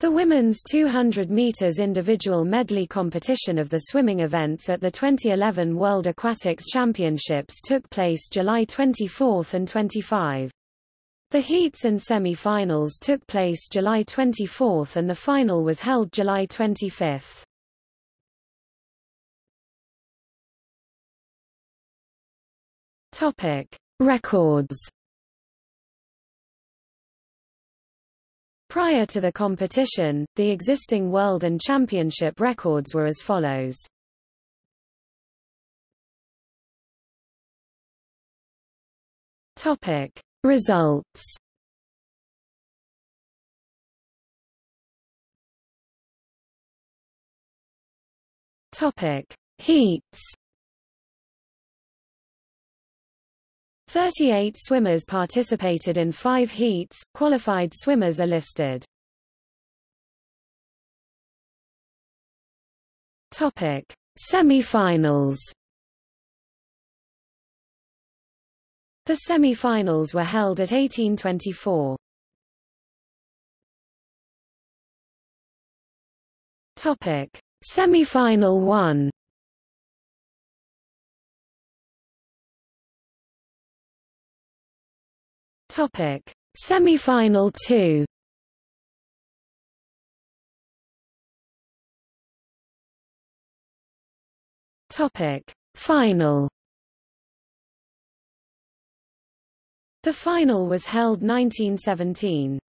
The women's 200 meters individual medley competition of the swimming events at the 2011 World Aquatics Championships took place July 24 and 25. The heats and semi-finals took place July 24 and the final was held July 25. Topic: Records. Prior to the competition, the existing world and championship records were as follows. Topic: Results. Topic: Heats. 38 swimmers participated in 5 heats. Qualified swimmers are listed. Topic: Semi-finals. The semi-finals were held at 1824. Topic: Semi-final 1. Topic: Semi-final 2. Topic: Final. The final was held 1917.